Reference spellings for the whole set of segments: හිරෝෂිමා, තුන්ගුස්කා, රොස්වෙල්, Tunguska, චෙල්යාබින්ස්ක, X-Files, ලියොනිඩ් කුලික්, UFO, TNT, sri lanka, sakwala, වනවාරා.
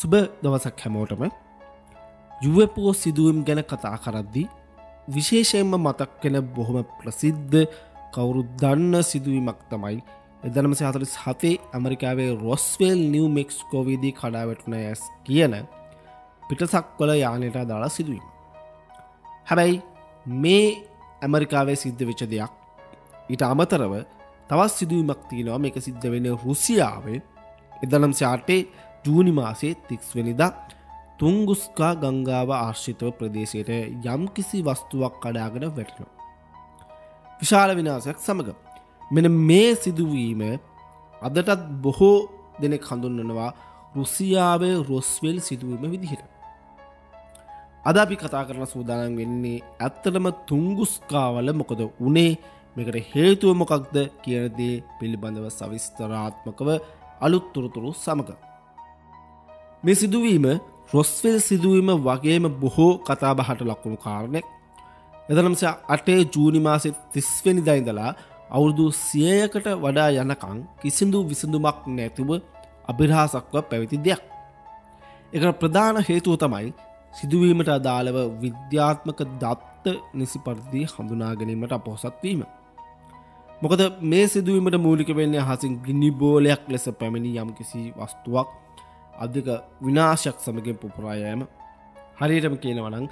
සුබ දවසක් හැමෝටම. UFO සිදුවීම් ගැන කතා කරද්දී විශේෂයෙන්ම මතක් වෙන බොහොම ප්‍රසිද්ධ කවුරුත් දන්න සිදුවීමක් තමයි 1947 ඇමරිකාවේ රොස්වෙල් නිව් මෙක්සිකෝවේදී කඩා වැටුණ යස් කියන පිටසක්වල යානයට අදාළ සිදුවීම. හැබැයි මේ ඇමරිකාවේ සිද්ධ වෙච්ච දෙයක්. ඊට අමතරව තවත් සිදුවීමක් තියෙනවා. මේක සිද්ධ වෙන්නේ රුසියාවේ 1908 ජූනි මාසයේ 30 වෙනිදා තුන්ගුස්කා ගංගාව ආශ්‍රිතව ප්‍රදේශයේ යම්කිසි වස්තුවක් කඩාගෙන වැටෙනවා. විශාල විනාශයක් සමග මෙන්න මේ සිදුවීම අදටත් බොහෝ දෙනෙක් හඳුන්වනවා රුසියාවේ රොස්වෙල් සිදුවීම විදිහට. අද අපි කතා කරන සූදානම් වෙන්නේ ඇත්තටම තුන්ගුස්කාවල මොකද උනේ මේකට හේතුව මොකක්ද කියන දේ පිළිබඳව සවිස්තරාත්මකව අලුත් තොරතුරු සමග මේ සිදුවීම රොස්වෙල් සිදුවීම වගේම බොහෝ කතාබහට ලක්වුණු කාරණයක්. 1908 ජූනි මාසයේ 30 වෙනිදා ඉඳලා අවුරුදු 100කට වඩා යනකම් කිසිදු විසඳුමක් නැතිව අභිරහසක්ව පැවති දෙයක්. ඒකට ප්‍රධාන හේතුව තමයි සිදුවීමට අදාළව විද්‍යාත්මක දත්ත නිසි පරිදි හඳුනා ගැනීමට අපොහොසත් වීම. මොකද මේ සිදුවීමට මූලික වෙන්නේ අහසින් ගිනි බෝලයක් ලෙස පැමිණි යම්කිසි වස්තුවක් අධික විනාශයක් සමග පුපුරා යෑම. හරියටම කියනවා නම්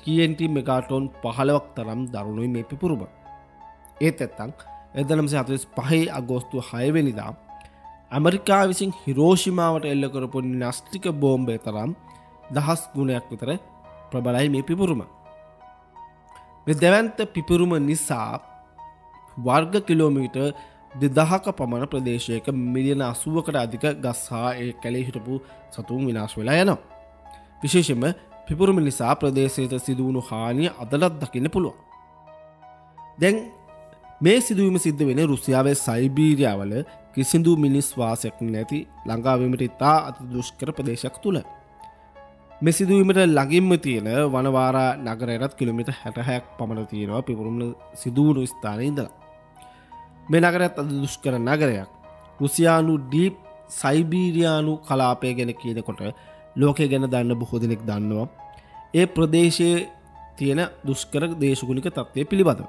TNT මෙගාටොන් 15ක් තරම් දරුණුයි මේ පිපුරුම. ඒත් නැත්තම් 1945 අගෝස්තු 6 වෙනිදා ඇමරිකාව විසින් හිරෝෂිමාවට එල්ල කරපු න්‍යෂ්ටික බෝම්බය තරම් දහස් ගුණයක් විතර ප්‍රබලයි මේ පිපුරුම. මේ දෙවන්ත පිපුරුම නිසා වර්ග කිලෝමීටර් 2000ක පමණ ප්‍රදේශයක මිලියන 80කට අධික ගස් හා ඒ කැලේ හිටපු සතුන් විනාශ වෙලා යනවා. විශේෂයෙන්ම පිපුරුම නිසා ප්‍රදේශයට සිදුවුණු හානිය අදලත් දකින්න පුළුවන්. දැන් මේ සිදුවීම සිද්ධ වෙන්නේ රුසියාවේ සයිබීරියාවල කිසිදු මිනිස් වාසයක් නැති ළඟාවීමට ඉතා අති දුෂ්කර ප්‍රදේශයක් තුල. මෙසිදුවීමට ලඟින්ම තියෙන වනවාරා නගරයටත් කිලෝමීටර් 66ක් පමණ තියෙනවා පිපුරුම සිදුවුණු ස්ථානයේ ඉඳලා. මේ නගරයත් අති දුෂ්කර නගරයක්. රුසියානු ඩීප් සයිබීරියානු කලාපය ගැන කියනකොට ලෝකය ගැන දන්න බොහෝ දෙනෙක් දන්නවා. ඒ ප්‍රදේශයේ තියෙන දුෂ්කර දේශගුණික තත්ත්වය පිළිබඳව.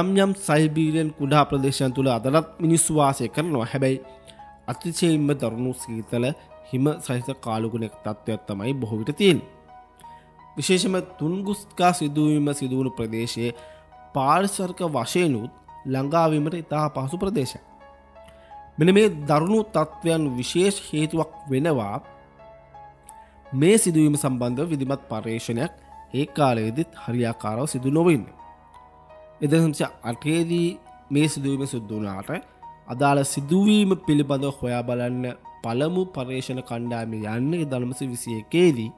යම් යම් සයිබීරියන් කුඩා ප්‍රදේශයන් තුල අදටත් මිනිස්සු වාසය කරනවා. හැබැයි අතිශයින්ම දරුණු සීතල හිම සහිත කාලුගුණෙක් තත්ත්වයක් තමයි බොහෝ විට තියෙන්නේ. විශේෂම තුන්ගුස්කා සිදුවීම සිදුවුණු ප්‍රදේශයේ පාරිසරික වශයෙන් උත් ළඟාවීමට ඉතා අපහසු ප්‍රදේශයක්. මෙන්න මේ දරුණු තත්ත්වයන් විශේෂ හේතුවක් වෙනවා මේ සිදුවීම සම්බන්ධව විධිමත් පර්යේෂණයක් ඒ කාලයේදීත් හරියාකාරව සිදු නොවෙන්න. 1908 දී මේ සිදුවීම සිදු වුණාට අදාළ සිදුවීම පිළිබඳව හොයා බලන්න පළමු පර්යේෂණ කණ්ඩායමේ යන්නේ 1921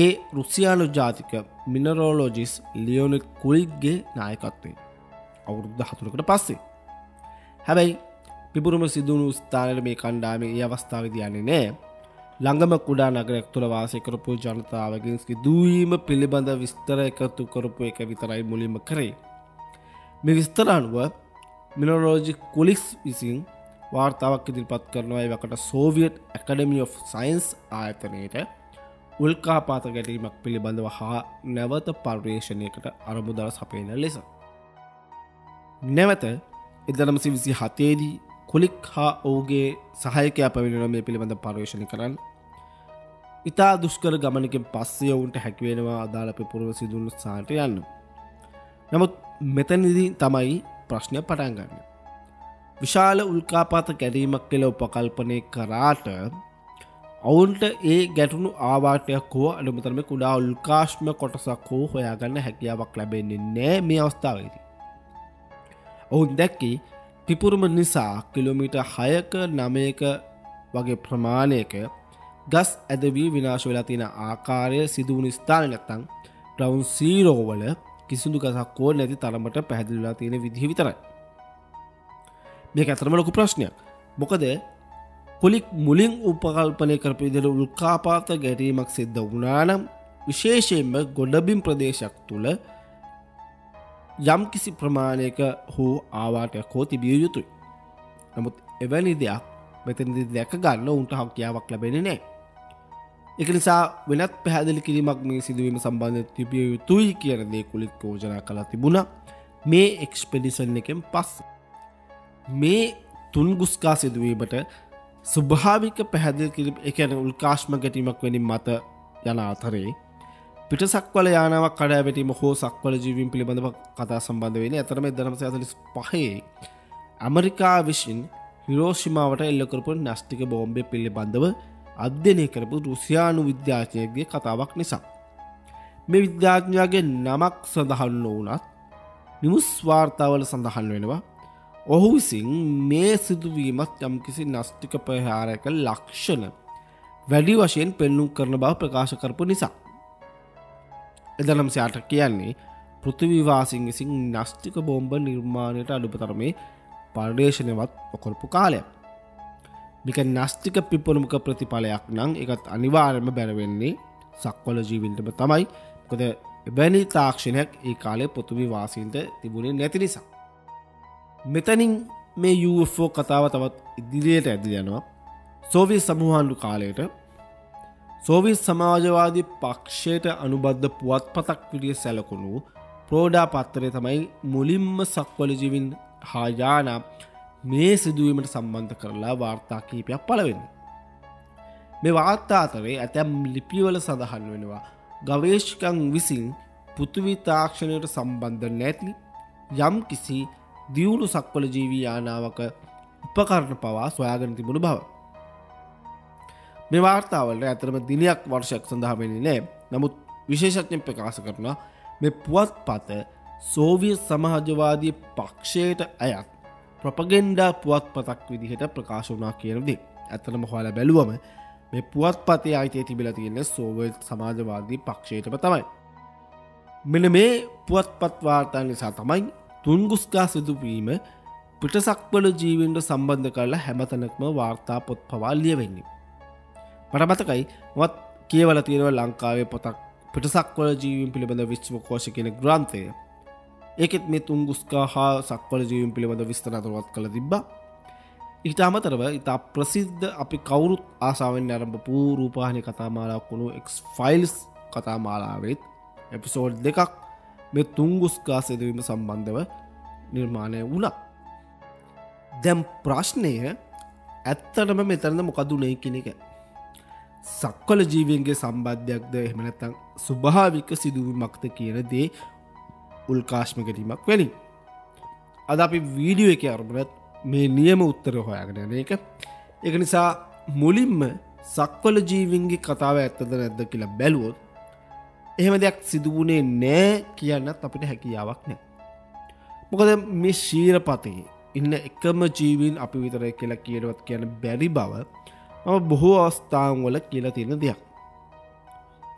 ඒ රුසියානු ජාතික මිනරෝලොජිස්ට් ලියොනිඩ් කුල්ගේ නායකත්වයෙන් අවුරුදු 14කට පස්සේ. හැබැයි පිපුරුම සිදුවුණු ස්ථානයේ මේ කණ්ඩායමේ ඒ අවස්ථාවේදී යන්නේ නැහැ. ළඟම කුඩා නගරයක් තුළ වාසය කරපු ජනතාවගෙන් සිදුවීම පිළිබඳ විස්තර එකතු කරපු එක විතරයි මුලින්ම කරේ. මේ විස්තර අනුව මිනරෝලොජිස්ට් කුලිස් විසින් වාර්තාවක් ඉදිරිපත් කරනවා. ඒකට සෝවියට් ඇකඩමි ඔෆ් සයන්ස් ආයතනයේට උල්කාපාත ගැටීමක් පිළිබඳව හා නැවත පර්යේෂණයකට අරමුදල් සපයන ලෙස. නැවත 1927 දී කුලික් හා ඔහුගේ සහායකයා පැමිණෙනවා මේ පිළිබඳ පර්යේෂණ කරන්න. ඉතා දුෂ්කර ගමනකින් පස්සේ ඔවුන්ට හැකි වෙනවා අදාළ පිපුරුම සිදුවුණු ස්ථානට යන්න. නමුත් මෙතනදී තමයි ප්‍රශ්නය පටන් ගන්නේ. විශාල උල්කාපාත ගැටීමක් කියලා උපකල්පනය කරාට ඔවුන්ට ඒ ගැටුණු ආවාටයක් හෝ අඩුමතරම කුඩා උල්කාශ්ම කොටසක් හෝ හොයාගන්න හැකියාවක් ලැබෙන්නේ නැහැ මේ අවස්ථාවේදී. ඔවුන් දැක්කේ පිපුරුම නිසා කිලෝමීටර් 6ක 9ක වගේ ප්‍රමාණයක ගස් ඇදවි විනාශ වෙලා තියෙන ආකාරය සිදුවුණු ස්ථාන නැත්තම් ග්‍රවුන්ඩ් 0 වල කිසිදු ගසක් හෝ නැති තරමට පැහැදිලිලා තියෙන විදිහ විතරයි. මේක අතරම ලොකු ප්‍රශ්නයක්. මොකද කුලික් මුලින් උපකල්පනය කරපු විදිහට උල්කාපාත ගැටීමක් සිද්ධ වුණා නම් විශේෂයෙන්ම ගොඩබිම් ප්‍රදේශයක් තුල යම්කිසි ප්‍රමාණයක හෝ ආවාටයක් හෝ තිබිය යුතුයි. නමුත් එවැනි දෙයක් මෙතනදී දැක ගන්න උන්ට හැකියාවක් ලැබෙන්නේ නැහැ. Ikalisa, pinadali kilimak ng sinumasamba ng tibiyo tuy kaya na kulit ko dyan nakalatibuna. May expedition na kampas. May Tunguska sinuwi bata. Subhabi ka pinadali kilim ikan ulkash magkatimak ni mata yana athare. Pita sakwala yana makada beti mako sakwala jivim pili banda kata sambanda wili. At naman daram sa atalis pahe. Amerika vision Hiroshima wata ilakurpon nastika bombe pili banda अध्ययन करपु रूसियानु विद्यार्थी कथावक निशा मे विद्यार्थी नमक संधानोना निमुस्वार्थवल संधान ओहु सिंह मे सिद्धवीम तम किसी नास्तिक परिहारक लक्षण वैडिवशेन पेन्नु कर्णबा प्रकाश करपु निशा इधर से आटकिया पृथ्वीवासी सिंह नास्तिक बोंब निर्माण अडुपतर में परदेश काले මේක නාස්තික පිපුරුමක ප්‍රතිපලයක් නම් ඒකත් අනිවාර්යයෙන්ම බැර වෙන්නේ සක්වල ජීවින්ටම තමයි. මොකද එවැනි තාක්ෂණයක් ඒ කාලේ පෘථිවි වාසීන්ට තිබුණේ නැති නිසා. මෙතනින් මේ UFO කතාව තවත් ඉදිරියට ඇදලා යනවා. සෝවියට් සමූහාණ්ඩු කාලයට සෝවියට් සමාජවාදී පක්ෂයට අනුබද්ධ පුවත්පතක් විදිහට සැලකුණු ප්‍රෝඩා පත්‍රය තමයි මුලින්ම සක්වල ජීවින් හා යානා මේ සිදුවීමට සම්බන්ධ කරලා වාර්තා කීපයක් පළ වෙනවා. මේ වාර්තා අතරේ ඇතැම් ලිපිවල සඳහන් වෙනවා ගවේෂකයන් විසින් පෘථිවි තාක්ෂණයට සම්බන්ධ නැති යම් කිසි දියුණු සක්වල ජීවී යානාවක උපකරණ පවා සොයාගෙන තිබුණු බව. මේ වාර්තාවල ඇතරම දිනයක් වර්ෂයක් සඳහා වෙන්නේ නැහැ. නමුත් විශේෂඥයන් ප්‍රකාශ කරනවා මේ පුවත්පත සෝවියට් සමාජවාදී පක්ෂයට අයත් प्रोपगेंडा पुवत्पतක් විදිහට ප්‍රකාශ වුණා කියන දේ. ඇත්තටම ඔයාලා බැලුවම මේ පුවත්පතේ ආයිතිය තිබිලා තියෙන්නේ සෝවියට් සමාජවාදී පක්ෂයටම තමයි. මෙන්න මේ පුවත්පත් වාර්තා නිසා තමයි තුන්ගුස්කා සිදුවීම පිටසක්වල ජීවීන්ට සම්බන්ධ කරලා හැමතැනකම වාර්තා පොත් පවා ලියවෙන්නේ. මට මතකයි මමත් කියවලා තියෙනවා ලංකාවේ පොතක් පිටසක්වල ජීවීන් පිළිබඳ විශ්වකෝෂ කියන ග්‍රන්ථය. ඒකෙත් මේ තුන්ගුස්කා හා සක්වල ජීවීන් පිළිබඳ විස්තර අතුරවත් කළ තිබ්බා. ඊට අමතරව ඉතා ප්‍රසිද්ධ අපි කවුරුත් ආසාවෙන් ආරම්භපු රූපවාහිනී කතාමාලාවක් වුණු X-Files කතාමාලාවෙත් එපිසෝඩ් දෙකක් මේ තුන්ගුස්කා සිදුවීම සම්බන්ධව නිර්මාණය වුණා. දැන් ප්‍රශ්නය ඇත්තටම මෙතනද මොකද උනේ කියන එක. සක්වල ජීවීන්ගේ සම්බන්ධයක්ද එහෙම නැත්නම් ස්වභාවික සිදුවීමක්ද කියන දේ උල්කාශ්ම ගැටීමක් වෙලින් අද අපි වීඩියෝ එකේ අරමුණත් මේ නියම උත්තර හොයාගෙන යන එක. ඒක නිසා මුලින්ම සක්වල ජීවීන්ගේ කතාව ඇත්තද නැද්ද කියලා බැලුවොත් එහෙම දෙයක් සිදුුනේ නැහැ කියන්නත් අපිට හැකියාවක් නැහැ. මොකද මේ ශීරපතේ ඉන්න එකම ජීවීන් අපි විතරයි කියලා කියනවත් කියන බැරි බව මම බොහෝ අවස්ථාවල කියලා තියෙන දෙයක්.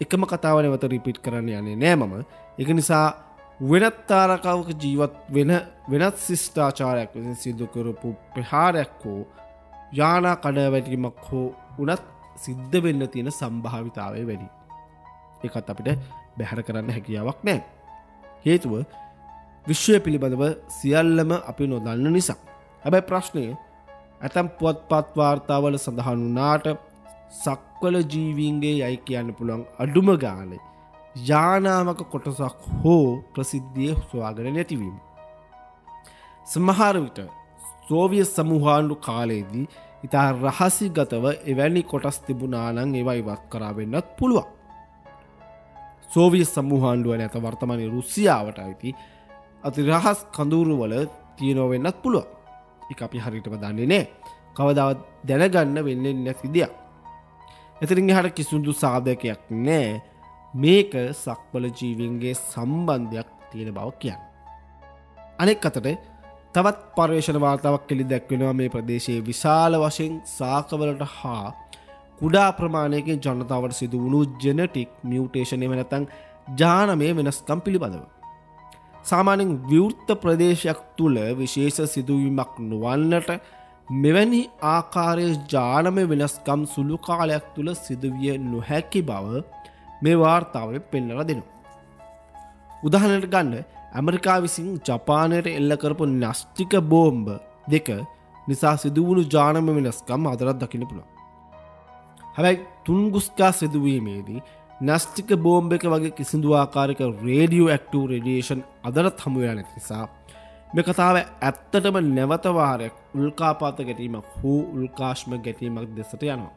එකම කතාව නැවත රිපීට් කරන්න යන්නේ නැහැ මම. ඒක නිසා වෙනත් තාරකාවක ජීවත් වෙන වෙනත් ශිෂ්ටාචාරයක් විසින් සිදු කරපු ප්‍රහාරයක් හෝ යානා කඩවැටීමක් හෝ උනත් සිද්ධ වෙන්න තියෙන සම්භාවිතාවය වැඩි. ඒකත් අපිට බැහැර කරන්න හැකියාවක් නැහැ. හේතුව විශ්වය පිළිබඳව සියල්ලම අපි නොදන්න නිසා. හැබැයි ප්‍රශ්නය ඇතම් පුවත්පත් වාර්තාවල සඳහන් වුණාට සක්වල ජීවීන්ගේ යයි කියන්න පුළුවන් අඩුම ගානේ යානාමක කොටසක් හෝ ප්‍රසිද්ධිය සොයාගෙන නැතිවීම. සමහර විට සෝවියට් සමූහාණ්ඩු කාලයේදී ඉතා රහසිගතව එවැනි කොටස් තිබුණා නම් ඒවා ඉවත් කරා වෙන්නත් පුළුවන්. සෝවියට් සමූහාණ්ඩුව නැත වර්තමානයේ රුසියාවට අයිති අතිරහස් කඳවුරු වල තියෙනවා වෙන්නත් පුළුවන්. ඒක අපි හරියටම දන්නේ නැහැ. කවදාවත් දැනගන්න වෙන්නේ නැති දෙයක්. එතනින් එහාට කිසිදු සාධකයක් නැහැ. මේක සක්වල ජීවීන්ගේ සම්බන්ධයක් තියෙන බව කියන්න. අනෙක් අතට තවත් පර්යේෂණ වාර්තාවක් කෙලි දැක්වෙනවා මේ ප්‍රදේශයේ විශාල වශයෙන් සාකවලට හා කුඩා ප්‍රමාණයකින් ජනතාවට සිදු වුණු ජෙනටික් මියුටේෂන් එහෙම නැත්නම් ජානමය වෙනස්කම් පිළිබඳව. සාමාන්‍යයෙන් විවෘත ප්‍රදේශයක් තුල විශේෂ සිදුවීමක් නොවන්නට මෙවැනි ආකාරයේ ජානමය වෙනස්කම් සුළු කාලයක් තුල සිදුවිය නොහැකි බව මේ වාර්තාවල පෙන්වලා දෙනවා. උදාහරණයක් ගන්න ඇමරිකාව විසින් ජපානයට එල්ල කරපු නාස්තික බෝම්බ දෙක නිසා සිදු වුණු ජානම වෙනස්කම් අදටත් දකින්න පුළුවන්. හැබැයි තුන්ගුස්කා සිදුවීමේදී නස්තික බෝම්බයක වගේ කිසිදු ආකාරයක රේඩියෝ ඇක්ටිව් රේඩියේෂන් අදටත් හමු වෙලා නැති නිසා මේ කතාව ඇත්තටම නැවත වාරයක් උල්කාපාත ගැටීමක් හෝ උල්කාශ්ම ගැටීමක් දෙසට යනවා.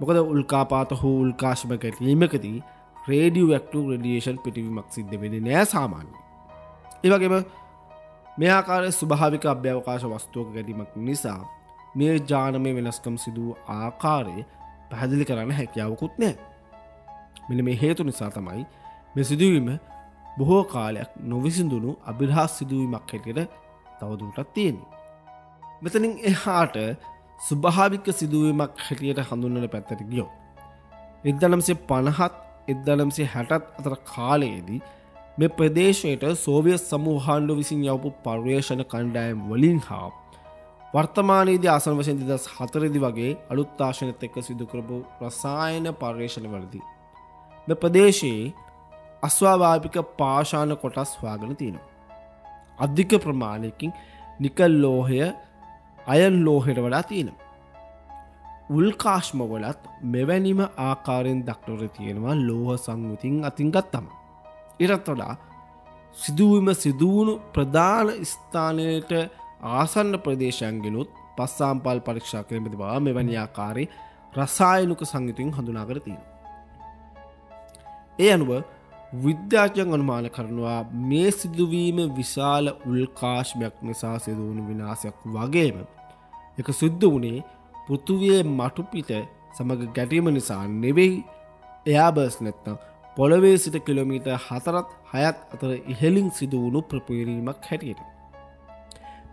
මොකද උල්කාපාත හෝ උල්කාශ්ම ගැටීමකදී රේඩියෝ ඇක්ටිව් රේඩියේෂන් පිටවීමක් සිද්ධ වෙන්නේ නැහැ සාමාන්‍යයෙන්. ඒ වගේම මේ ආකාරයේ ස්වභාවික අභ්‍යවකාශ වස්තුවක ගැටීමක් නිසා මේ ජානමය වෙනස්කම් සිදු වූ ආකාරය පැහැදිලි කරන්න හැකියාවකුත් නැහැ. මෙන්න මේ හේතු නිසා තමයි මේ සිදුවීම බොහෝ කාලයක් නොවිසඳුණු අභිරහස් සිදුවීමක් හැටියට තවදුරටත් තියෙනවා. මෙතනින් එහාට ස්වභාවික සිදුවීමක් හැටියට හඳුන්වන පැත්තට ගියොත් 1950 1960 අතර කාලයේදී මේ ප්‍රදේශයට සෝවියට් සමූහාණ්ඩුව විසින් යවපු පර්යේෂණ කණ්ඩායම් වලින් හා වර්තමානයේදී ආසන වශයෙන් 2004 දී වගේ අලුත් ආශ්‍රයනත් එක්ක සිදු කරපු රසායන පර්යේෂණ වලදී මේ ප්‍රදේශයේ අස්වාභාවික පාෂාණ කොටස් හොයාගෙන තියෙනවා. අධික ප්‍රමාණයකින් නිකල් ලෝහය අයන් ලෝහයට වඩා තියෙනවා. උල්කාශ්ම වලත් මෙවැනිම ආකාරයෙන් දක්නට තියෙනවා ලෝහ සංයුතින් අතින් ගත්තම. ඊටත් වඩා සිදුවීම සිදුවුණු ප්‍රධාන ස්ථානයට ආසන්න ප්‍රදේශයන්ගෙනුත් පස්සාම්පල් පරීක්ෂා කිරීම බව මෙවැනි ආකාරයේ රසායනික සංයුතින් හඳුනා කර තියෙනවා. ඒ අනුව විද්‍යාඥයන් අනුමාන කරනවා මේ සිදුවීම විශාල උල්කාශ්මයක් නිසා සිදුවුණු විනාශයක් වගේම ඒක සිද්ධ වුණේ පෘථුවියේ මටුපිට සමග ගැටීම නිසා නෙවෙයි. එයාබර්ස් නැත්තම් පොළවේ සිට කිලෝමීටර් 4-6 අතර ඉහළින් සිදුවුණු ප්‍රපීඩනයක් හැටියට.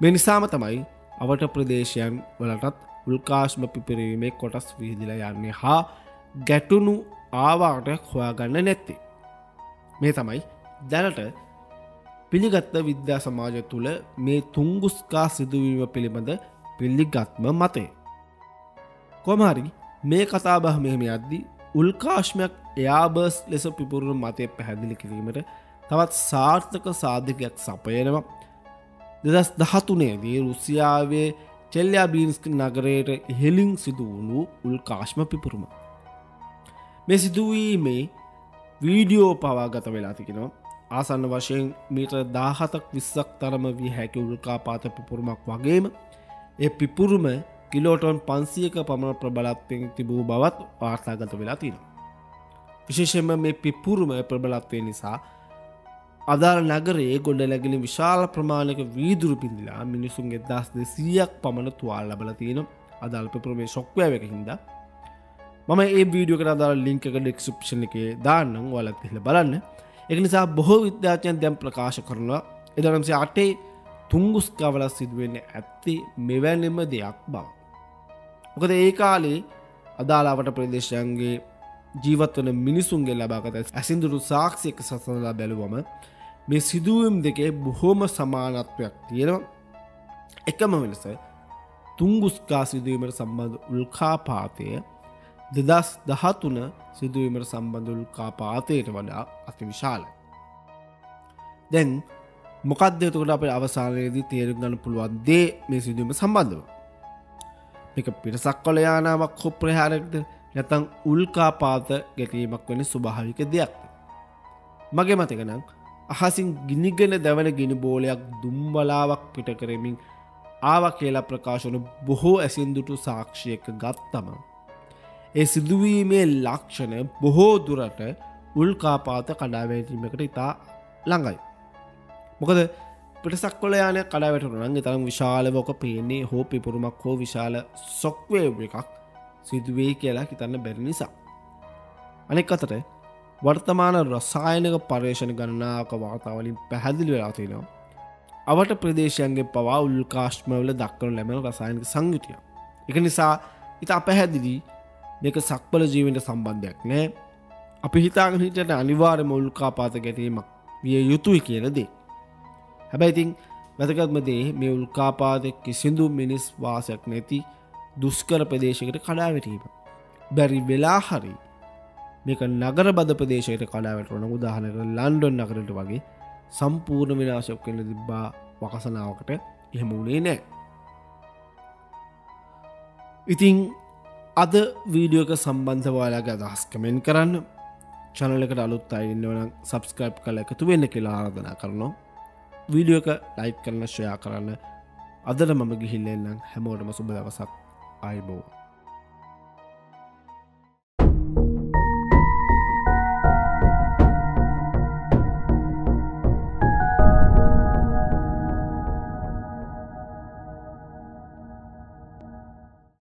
මේ නිසාම තමයි අවට ප්‍රදේශයන් වලටත් උල්කාශ්ම පිපිරීමේ කොටස් විහිදලා යන්නේ හා ගැටුණු ආවරණයක් හොයාගන්න නැත්තේ. මේ තමයි දැනට පිළිගත් විද්‍යා සමාජය තුළ මේ තුන්ගුස්කා සිදුවීම පිළිබඳ පිළිගත්ම මතය. කොමහරි මේ කතාබහ මෙහෙම යද්දී උල්කාශ්මයක් එයාබර්ස් ලෙස පිපුරුණු මතය පැහැදිලි කිරීමට තවත් සාර්ථක සාධකයක් සපයනවා 2013 දී රුසියාවේ චෙල්යාබින්ස්ක නගරයට ඉහළින් සිදු වුණු උල්කාශ්ම පිපුරුම. මේ සිදුවීමේ වීඩියෝ පවාගත වෙලා තිබෙනවා. ආසන්න වශයෙන් මීටර 17ක් 20ක් තරම විය හැකි උල්කාපාත පිපුරුමක් වගේම ඒ පිපුරුම කිලෝටොන් 500ක පමණ ප්‍රබලත්වයෙන් තිබූ බවත් වාර්තාගත වෙලා තියෙනවා. විශේෂයෙන්ම මේ පිපුරුම ප්‍රබලත්වය නිසා අදාළ නගරයේ ගොඩනැගිලි විශාල ප්‍රමාණයක වීදුරු පිඳිලා මිනිසුන්ගේ 1200ක් පමණ තුවාල ලැබලා තියෙනවා. අදාළ පිපුරුමේ ෂොක්වේව් එකකින්ද මම මේ වීඩියෝ එකට අදාළ ලින්ක් එක ඩිස්ක්‍රිප්ෂන් එකේ දාන්නම්. ඔයාලත් ඉහළ බලන්න. ඒක නිසා බොහෝ විද්‍යාඥයන් දැන් ප්‍රකාශ කරනවා 1908 තුන්ගුස්කා වල සිදුවෙන්නේ ඇත්තේ මෙවැනිම දෙයක් බව. මොකද ඒ කාලේ අදාළවට ප්‍රදේශයන්ගේ ජීවත්වන මිනිසුන්ගේ ලබාගත ඇසින්දුරු සාක්ෂි එක්ක සසඳලා බැලුවම මේ සිදුවීම් දෙකේ බොහොම සමානත්වයක් තියෙනවා. එකම වෙනස තුන්ගුස්කා සිදුවීමට සම්බන්ධ උල්කාපාතය 2013 සිදුවීමට සම්බන්ධ උල්කාපාතයට වඩා අතිවිශාලයි. දැන් මොකක්ද එතකොට අපේ අවසානයේදී තේරුම් ගන්න පුළුවන් දේ මේ සිදුවීම සම්බන්ධව? මේක පිටසක් වල යානාවක් හෝ ප්‍රහාරයක්ද නැත්නම් උල්කාපාත ගැටීමක් වෙන ස්වභාවික දෙයක්ද? මගේ මතක නම් අහසින් ගිනිගෙන දැවෙන ගිනි බෝලයක් දුම්බලාවක් පිට කරමින් ආවා කියලා ප්‍රකාශ වුණු බොහෝ ඇසින්දුටු සාක්ෂියක ගත්තම ඒ සිදුවීමේ ලක්ෂණ බොහෝ දුරට උල්කාපාත කඩාවැටීමකට ඉතා ළඟයි. මොකද පිටසක් වල යානය කඩාවැටුණා නම් ඒ තරම් විශාලව ඔක පේන්නේ හෝ පිපුරුමක් හෝ විශාල ෂොක්වේව් එකක් සිදුවේ කියලා හිතන්න බැරි නිසා. අනෙක් අතට වර්තමාන රසායනික පර්යේෂණ ගණනාවක වාතාවලින් පැහැදිලි වෙලා තියෙනවා අවට ප්‍රදේශයන්ගේ පවා උල්කාශ්ම වල දක්වන ලැබෙන රසායනික සංයුතිය. ඒක නිසා ඊට අපැහැදිලි මේක සක්වල ජීවීන්ට සම්බන්ධයක් නැහැ. අපි හිතාගෙන හිටියට අනිවාර්යම උල්කාපාත ගැටීමක් විය යුතුයි කියන දේ. හැබැයි ඉතින් වැදගත්ම දේ මේ උල්කාපාතයේ කිසිදු මිනිස් වාසයක් නැති දුෂ්කර ප්‍රදේශයකට කඩාවැටීම. බැරි වෙලා හරි මේක නගරබද ප්‍රදේශයකට කඩාවැටුණා. උදාහරණයක් ලන්ඩන් නගරයට වගේ සම්පූර්ණ විනාශයක් වෙන්න තිබ්බා වකසනාවකට එහෙම වුණේ නැහැ. ඉතින් අද වීඩියෝ එක සම්බන්ධව ඔයාලගේ අදහස් කමෙන්ට් කරන්න. channel එකට අලුත් අය ඉන්නවනම් subscribe කරලා එකතු වෙන්න කියලා ආරාධනා කරනවා. වීඩියෝ එක like කරන්න, share කරන්න. අදට මම ගිහින් එන්නම්. හැමෝටම සුබ දවසක්. ආයුබෝවන්.